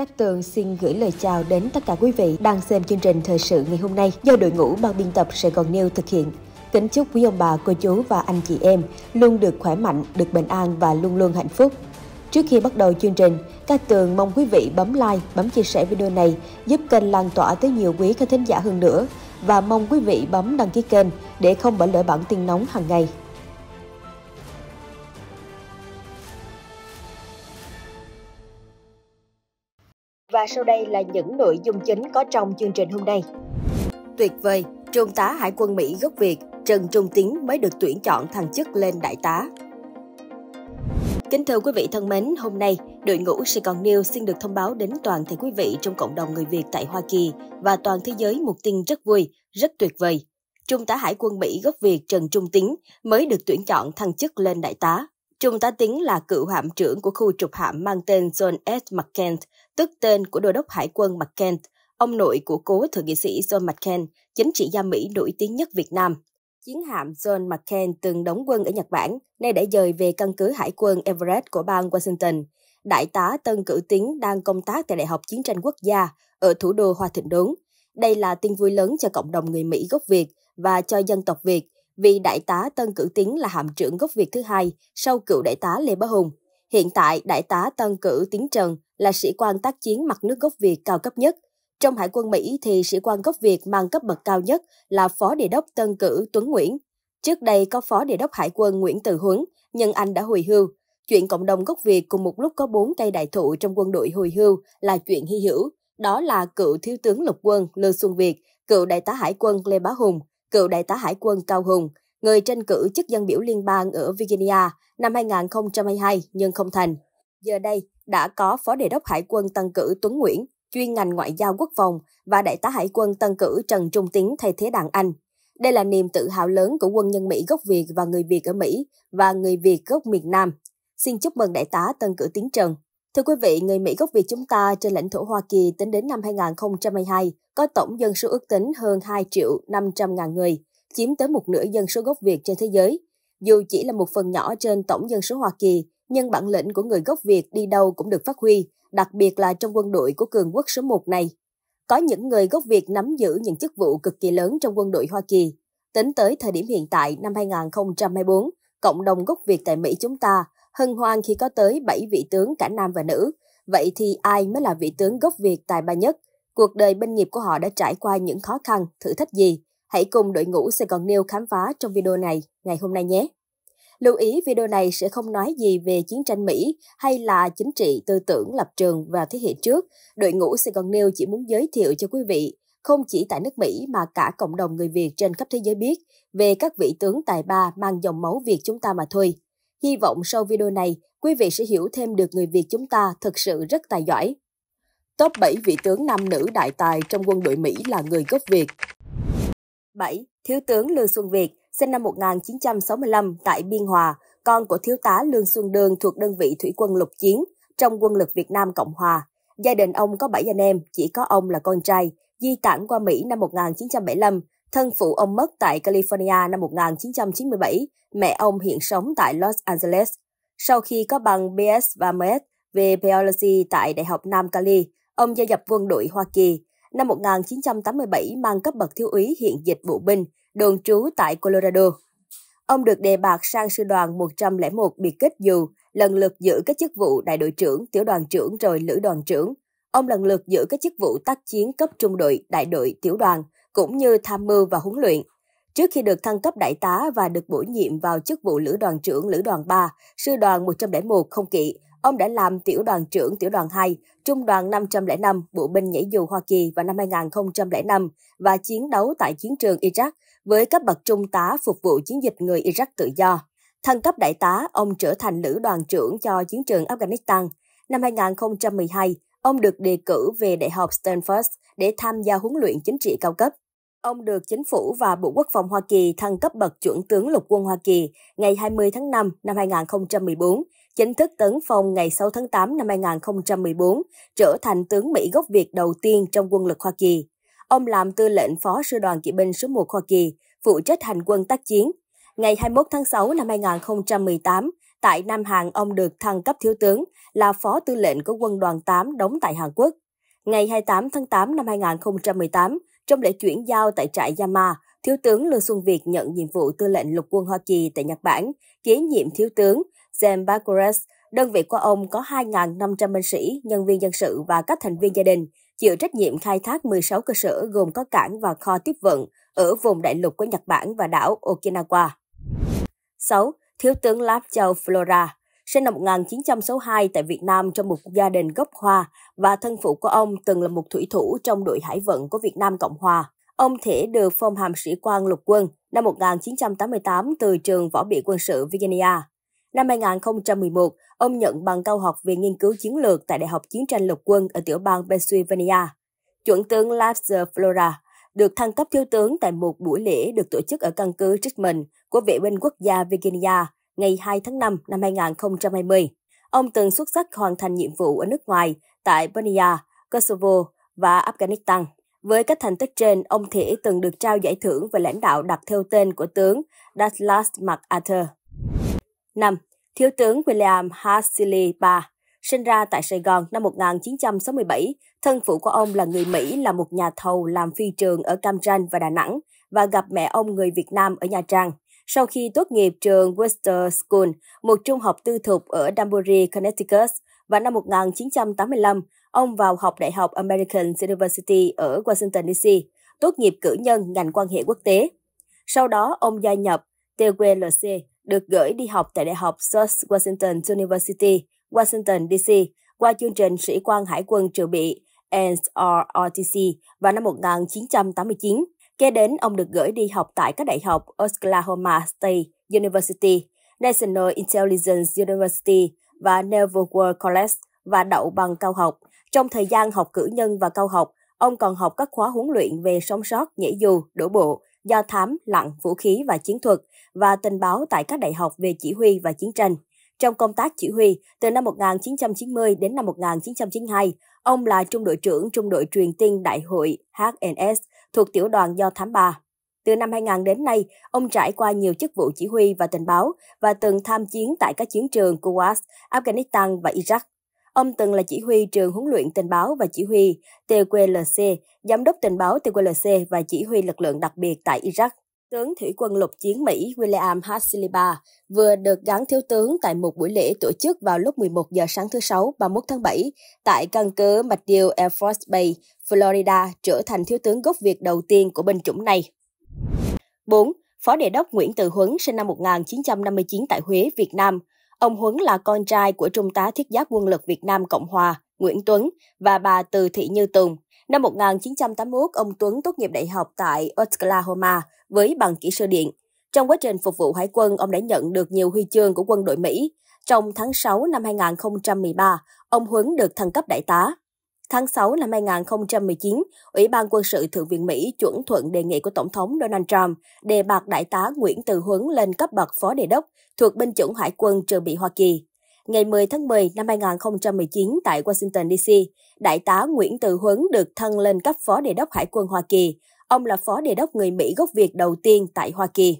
Cát Tường xin gửi lời chào đến tất cả quý vị đang xem chương trình thời sự ngày hôm nay do đội ngũ ban biên tập Saigon News thực hiện. Kính chúc quý ông bà, cô chú và anh chị em luôn được khỏe mạnh, được bình an và luôn luôn hạnh phúc. Trước khi bắt đầu chương trình, Cát Tường mong quý vị bấm like, bấm chia sẻ video này giúp kênh lan tỏa tới nhiều quý khán thính giả hơn nữa và mong quý vị bấm đăng ký kênh để không bỏ lỡ bản tin nóng hàng ngày. Và sau đây là những nội dung chính có trong chương trình hôm nay. Tuyệt vời, Trung tá Hải quân Mỹ gốc Việt Trần Trung Tín mới được tuyển chọn thăng chức lên đại tá. Kính thưa quý vị thân mến, hôm nay, đội ngũ Saigon News xin được thông báo đến toàn thể quý vị trong cộng đồng người Việt tại Hoa Kỳ và toàn thế giới một tin rất vui, rất tuyệt vời. Trung tá Hải quân Mỹ gốc Việt Trần Trung Tín mới được tuyển chọn thăng chức lên đại tá. Trung tá Tín là cựu hạm trưởng của khu trục hạm mang tên John S. McCain, tức tên của đô đốc Hải quân McCain, ông nội của cố thượng nghị sĩ John McCain, chính trị gia Mỹ nổi tiếng nhất Việt Nam. Chiến hạm John McCain từng đóng quân ở Nhật Bản, nay đã dời về căn cứ Hải quân Everett của bang Washington. Đại tá Tân Cử Tiến đang công tác tại Đại học Chiến tranh Quốc gia ở thủ đô Hoa Thịnh Đốn. Đây là tin vui lớn cho cộng đồng người Mỹ gốc Việt và cho dân tộc Việt, vì đại tá Tân Cử Tiến là hạm trưởng gốc Việt thứ hai sau cựu đại tá Lê Bá Hùng. Hiện tại, đại tá Tân Cử Tiến Trần là sĩ quan tác chiến mặt nước gốc Việt cao cấp nhất. Trong Hải quân Mỹ thì sĩ quan gốc Việt mang cấp bậc cao nhất là Phó Đề đốc Tân Cử Tuấn Nguyễn. Trước đây có Phó Đề đốc Hải quân Nguyễn Từ Huấn, nhưng anh đã hồi hưu. Chuyện cộng đồng gốc Việt cùng một lúc có 4 cây đại thụ trong quân đội hồi hưu là chuyện hy hữu. Đó là cựu thiếu tướng lục quân Lương Xuân Việt, cựu đại tá Hải quân Lê Bá Hùng, cựu đại tá Hải quân Cao Hùng, người tranh cử chức dân biểu liên bang ở Virginia năm 2022 nhưng không thành. Giờ đây đã có Phó Đề đốc Hải quân Tân Cử Tuấn Nguyễn, chuyên ngành ngoại giao quốc phòng và đại tá Hải quân Tân Cử Trần Trung Tín thay thế đàn anh. Đây là niềm tự hào lớn của quân nhân Mỹ gốc Việt và người Việt ở Mỹ và người Việt gốc miền Nam. Xin chúc mừng đại tá Tân Cử Tiến Trần. Thưa quý vị, người Mỹ gốc Việt chúng ta trên lãnh thổ Hoa Kỳ tính đến năm 2022 có tổng dân số ước tính hơn 2.500.000 người, chiếm tới một nửa dân số gốc Việt trên thế giới. Dù chỉ là một phần nhỏ trên tổng dân số Hoa Kỳ, nhưng bản lĩnh của người gốc Việt đi đâu cũng được phát huy, đặc biệt là trong quân đội của cường quốc số 1 này. Có những người gốc Việt nắm giữ những chức vụ cực kỳ lớn trong quân đội Hoa Kỳ. Tính tới thời điểm hiện tại năm 2024, cộng đồng gốc Việt tại Mỹ chúng ta hân hoan khi có tới 7 vị tướng cả nam và nữ. Vậy thì ai mới là vị tướng gốc Việt tài ba nhất? Cuộc đời binh nghiệp của họ đã trải qua những khó khăn, thử thách gì? Hãy cùng đội ngũ Saigon News khám phá trong video này ngày hôm nay nhé! Lưu ý video này sẽ không nói gì về chiến tranh Mỹ hay là chính trị, tư tưởng, lập trường và thế hệ trước. Đội ngũ Saigon News chỉ muốn giới thiệu cho quý vị, không chỉ tại nước Mỹ mà cả cộng đồng người Việt trên khắp thế giới biết, về các vị tướng tài ba mang dòng máu Việt chúng ta mà thôi. Hy vọng sau video này, quý vị sẽ hiểu thêm được người Việt chúng ta thực sự rất tài giỏi. Top 7 vị tướng nam nữ đại tài trong quân đội Mỹ là người gốc Việt. 7. Thiếu tướng Lương Xuân Việt, sinh năm 1965 tại Biên Hòa, con của thiếu tá Lương Xuân Đường thuộc đơn vị thủy quân lục chiến trong quân lực Việt Nam Cộng Hòa. Gia đình ông có 7 anh em, chỉ có ông là con trai, di tản qua Mỹ năm 1975, thân phụ ông mất tại California năm 1997, mẹ ông hiện sống tại Los Angeles. Sau khi có bằng BS và MS về Biology tại Đại học Nam Cali, ông gia nhập quân đội Hoa Kỳ. Năm 1987 mang cấp bậc thiếu úy hiện dịch vụ binh, đồn trú tại Colorado. Ông được đề bạt sang sư đoàn 101 biệt kích dù, lần lượt giữ các chức vụ đại đội trưởng, tiểu đoàn trưởng rồi lữ đoàn trưởng. Ông lần lượt giữ các chức vụ tác chiến cấp trung đội, đại đội, tiểu đoàn, cũng như tham mưu và huấn luyện. Trước khi được thăng cấp đại tá và được bổ nhiệm vào chức vụ lữ đoàn trưởng lữ đoàn 3, sư đoàn 101 không kỵ, ông đã làm tiểu đoàn trưởng tiểu đoàn 2, trung đoàn 505 bộ binh nhảy dù Hoa Kỳ vào năm 2005 và chiến đấu tại chiến trường Iraq với cấp bậc trung tá phục vụ chiến dịch người Iraq tự do. Thăng cấp đại tá, ông trở thành lữ đoàn trưởng cho chiến trường Afghanistan. Năm 2012, ông được đề cử về Đại học Stanford để tham gia huấn luyện chính trị cao cấp. Ông được Chính phủ và Bộ Quốc phòng Hoa Kỳ thăng cấp bậc chuẩn tướng lục quân Hoa Kỳ ngày 20 tháng 5 năm 2014, chính thức tấn phong ngày 6 tháng 8 năm 2014, trở thành tướng Mỹ gốc Việt đầu tiên trong quân lực Hoa Kỳ. Ông làm tư lệnh phó sư đoàn kỵ binh số 1 Hoa Kỳ, phụ trách hành quân tác chiến. Ngày 21 tháng 6 năm 2018, Tại Nam Hàn, ông được thăng cấp thiếu tướng, là phó tư lệnh của quân đoàn 8 đóng tại Hàn Quốc. Ngày 28 tháng 8 năm 2018, trong lễ chuyển giao tại trại Yama, Thiếu tướng Lương Xuân Việt nhận nhiệm vụ tư lệnh lục quân Hoa Kỳ tại Nhật Bản, kế nhiệm Thiếu tướng James Bacares. Đơn vị của ông có 2.500 binh sĩ, nhân viên dân sự và các thành viên gia đình, chịu trách nhiệm khai thác 16 cơ sở gồm có cảng và kho tiếp vận ở vùng đại lục của Nhật Bản và đảo Okinawa. 6. Thiếu tướng Lập Châu Flora. Sinh năm 1962 tại Việt Nam trong một gia đình gốc Hoa và thân phụ của ông từng là một thủy thủ trong đội hải vận của Việt Nam Cộng Hòa. Ông Thể được phong hàm sĩ quan lục quân năm 1988 từ trường Võ bị quân sự Virginia. Năm 2011, ông nhận bằng cao học về nghiên cứu chiến lược tại Đại học Chiến tranh lục quân ở tiểu bang Pennsylvania. Chuẩn tướng Laszlo Flora được thăng cấp thiếu tướng tại một buổi lễ được tổ chức ở căn cứ Richmond của Vệ binh Quốc gia Virginia ngày 2 tháng 5 năm 2020. Ông từng xuất sắc hoàn thành nhiệm vụ ở nước ngoài tại Bosnia, Kosovo và Afghanistan. Với các thành tích trên, ông Thể từng được trao giải thưởng về lãnh đạo đặt theo tên của tướng Douglas MacArthur. 5. Thiếu tướng William Hasselbar sinh ra tại Sài Gòn năm 1967. Thân phụ của ông là người Mỹ, là một nhà thầu làm phi trường ở Cam Ranh và Đà Nẵng và gặp mẹ ông người Việt Nam ở Nha Trang. Sau khi tốt nghiệp trường Western School, một trung học tư thục ở Danbury, Connecticut, và năm 1985, ông vào học Đại học American University ở Washington DC, tốt nghiệp cử nhân ngành quan hệ quốc tế. Sau đó, ông gia nhập TWLC, được gửi đi học tại Đại học George Washington University, Washington DC, qua chương trình Sĩ quan Hải quân Dự bị NROTC vào năm 1989. Kế đến, ông được gửi đi học tại các đại học Oklahoma State University, National Intelligence University và Naval War College và đậu bằng cao học. Trong thời gian học cử nhân và cao học, ông còn học các khóa huấn luyện về sống sót, nhảy dù, đổ bộ, do thám, lặn, vũ khí và chiến thuật và tình báo tại các đại học về chỉ huy và chiến tranh. Trong công tác chỉ huy, từ năm 1990 đến năm 1992, ông là trung đội trưởng Trung đội truyền tin Đại hội HNS thuộc tiểu đoàn do thám 3. Từ năm 2000 đến nay, ông trải qua nhiều chức vụ chỉ huy và tình báo và từng tham chiến tại các chiến trường Kuwait, Afghanistan và Iraq. Ông từng là chỉ huy trường huấn luyện tình báo và chỉ huy TQLC, giám đốc tình báo TQLC và chỉ huy lực lượng đặc biệt tại Iraq. Tướng Thủy quân lục chiến Mỹ William Hasselbar vừa được gắn thiếu tướng tại một buổi lễ tổ chức vào lúc 11 giờ sáng thứ Sáu 31 tháng 7 tại căn cứ MacDill Air Force Base, Florida, trở thành thiếu tướng gốc Việt đầu tiên của binh chủng này. 4. Phó Đề đốc Nguyễn Từ Huấn sinh năm 1959 tại Huế, Việt Nam. Ông Huấn là con trai của Trung tá Thiết giáp Quân lực Việt Nam Cộng Hòa Nguyễn Tuấn và bà Từ Thị Như Tùng. Năm 1981, ông Tuấn tốt nghiệp đại học tại Oklahoma với bằng kỹ sư điện. Trong quá trình phục vụ hải quân, ông đã nhận được nhiều huy chương của quân đội Mỹ. Trong tháng 6 năm 2013, ông Huấn được thăng cấp đại tá. Tháng 6 năm 2019, Ủy ban Quân sự Thượng viện Mỹ chuẩn thuận đề nghị của Tổng thống Donald Trump đề bạt đại tá Nguyễn Từ Huấn lên cấp bậc phó đề đốc thuộc binh chủng Hải quân Dự bị Hoa Kỳ. Ngày 10 tháng 10 năm 2019 tại Washington DC, đại tá Nguyễn Từ Huấn được thăng lên cấp phó đề đốc Hải quân Hoa Kỳ. Ông là phó đề đốc người Mỹ gốc Việt đầu tiên tại Hoa Kỳ.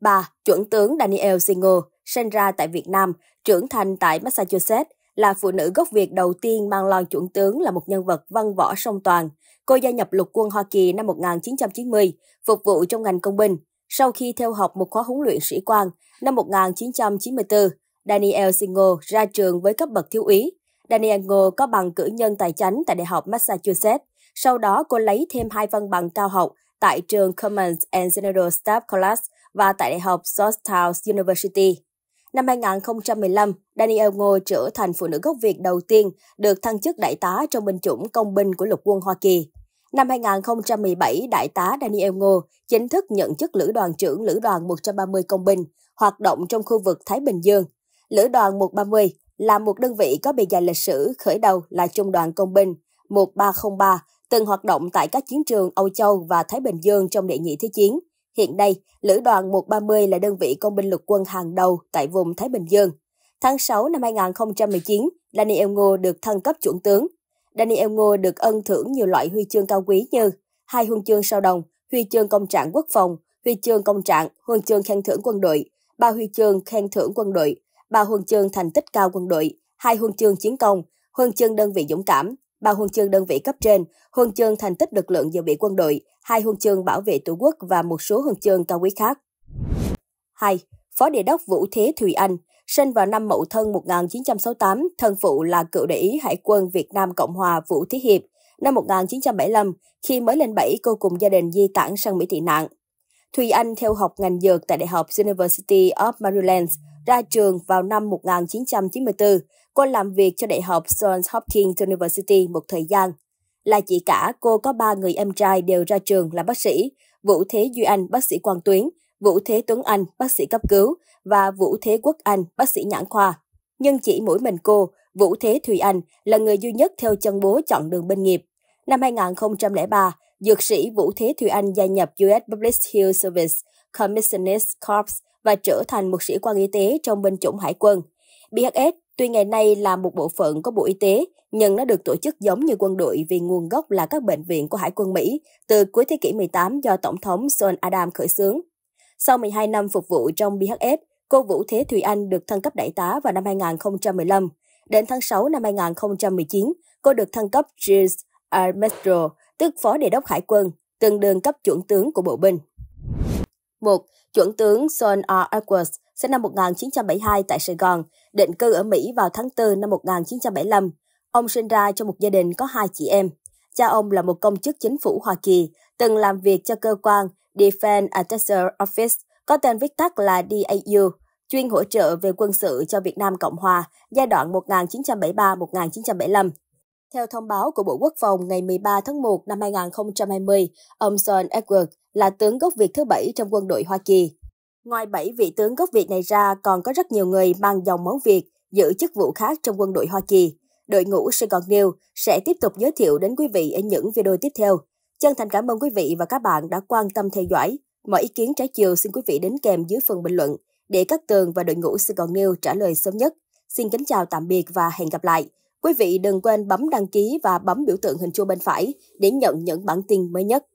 3. Chuẩn tướng Danielle Ngô sinh ra tại Việt Nam, trưởng thành tại Massachusetts, là phụ nữ gốc Việt đầu tiên mang loan chuẩn tướng, là một nhân vật văn võ song toàn. Cô gia nhập lục quân Hoa Kỳ năm 1990, phục vụ trong ngành công binh. Sau khi theo học một khóa huấn luyện sĩ quan, năm 1994, Danielle Ngô ra trường với cấp bậc thiếu úy. Danielle Ngô có bằng cử nhân tài chánh tại Đại học Massachusetts. Sau đó, cô lấy thêm 2 văn bằng cao học tại trường Command and General Staff College và tại Đại học Georgetown University. Năm 2015, Danielle Ngô trở thành phụ nữ gốc Việt đầu tiên được thăng chức đại tá trong binh chủng công binh của lục quân Hoa Kỳ. Năm 2017, đại tá Danielle Ngô chính thức nhận chức lữ đoàn trưởng lữ đoàn 130 công binh, hoạt động trong khu vực Thái Bình Dương. Lữ đoàn 130 là một đơn vị có bề dày lịch sử, khởi đầu là Trung đoàn Công binh 1303, từng hoạt động tại các chiến trường Âu Châu và Thái Bình Dương trong Đệ nhị Thế chiến. Hiện nay, Lữ đoàn 130 là đơn vị công binh lục quân hàng đầu tại vùng Thái Bình Dương. Tháng 6 năm 2019, Danielle Ngô được thăng cấp chuẩn tướng. Danielle Ngô được ân thưởng nhiều loại huy chương cao quý như 2 huân chương sao đồng, huy chương công trạng quốc phòng, huy chương công trạng, huân chương khen thưởng quân đội, 3 huy chương khen thưởng quân đội, 3 huân chương thành tích cao quân đội, 2 huân chương chiến công, huân chương đơn vị dũng cảm, 3 huân chương đơn vị cấp trên, huân chương thành tích lực lượng dự bị quân đội, 2 huân chương bảo vệ tổ quốc và một số huân chương cao quý khác. 2. Phó Địa đốc Vũ Thế Thùy Anh, sinh vào năm Mậu Thân 1968, thân phụ là cựu đại úy Hải quân Việt Nam Cộng hòa Vũ Thế Hiệp. Năm 1975, khi mới lên 7, cô cùng gia đình di tản sang Mỹ tị nạn. Thùy Anh theo học ngành dược tại Đại học University of Maryland, ra trường vào năm 1994. Cô làm việc cho Đại học Johns Hopkins University một thời gian. Là chị cả, cô có 3 người em trai đều ra trường là bác sĩ: Vũ Thế Duy Anh, bác sĩ quan tuyến; Vũ Thế Tuấn Anh, bác sĩ cấp cứu; và Vũ Thế Quốc Anh, bác sĩ nhãn khoa. Nhưng chỉ mỗi mình cô, Vũ Thế Thùy Anh, là người duy nhất theo chân bố chọn đường binh nghiệp. Năm 2003, dược sĩ Vũ Thế Thùy Anh gia nhập US Public Health Service Commissioned Corps và trở thành một sĩ quan y tế trong binh chủng hải quân. BHS tuy ngày nay là một bộ phận của Bộ Y tế, nhưng nó được tổ chức giống như quân đội vì nguồn gốc là các bệnh viện của Hải quân Mỹ từ cuối thế kỷ 18 do Tổng thống John Adams khởi xướng. Sau 12 năm phục vụ trong BHS, cô Vũ Thế Thùy Anh được thăng cấp đại tá vào năm 2015. Đến tháng 6 năm 2019, cô được thăng cấp James Bacares, tức Phó Địa đốc Hải quân, tương đương cấp chuẩn tướng của bộ binh. 1. Chuẩn tướng Son R. Edwards, sinh năm 1972 tại Sài Gòn, định cư ở Mỹ vào tháng 4 năm 1975. Ông sinh ra trong một gia đình có 2 chị em. Cha ông là một công chức chính phủ Hoa Kỳ, từng làm việc cho cơ quan Defense Advisor Office, có tên viết tắt là DAU, chuyên hỗ trợ về quân sự cho Việt Nam Cộng Hòa giai đoạn 1973-1975. Theo thông báo của Bộ Quốc phòng ngày 13 tháng 1 năm 2020, ông Son Edwards là tướng gốc Việt thứ 7 trong quân đội Hoa Kỳ. Ngoài 7 vị tướng gốc Việt này ra, còn có rất nhiều người mang dòng máu Việt giữ chức vụ khác trong quân đội Hoa Kỳ. Đội ngũ Saigon News sẽ tiếp tục giới thiệu đến quý vị ở những video tiếp theo. Chân thành cảm ơn quý vị và các bạn đã quan tâm theo dõi. Mọi ý kiến trái chiều xin quý vị đính kèm dưới phần bình luận để các Tường và đội ngũ Saigon News trả lời sớm nhất. Xin kính chào tạm biệt và hẹn gặp lại. Quý vị đừng quên bấm đăng ký và bấm biểu tượng hình chuông bên phải để nhận những bản tin mới nhất.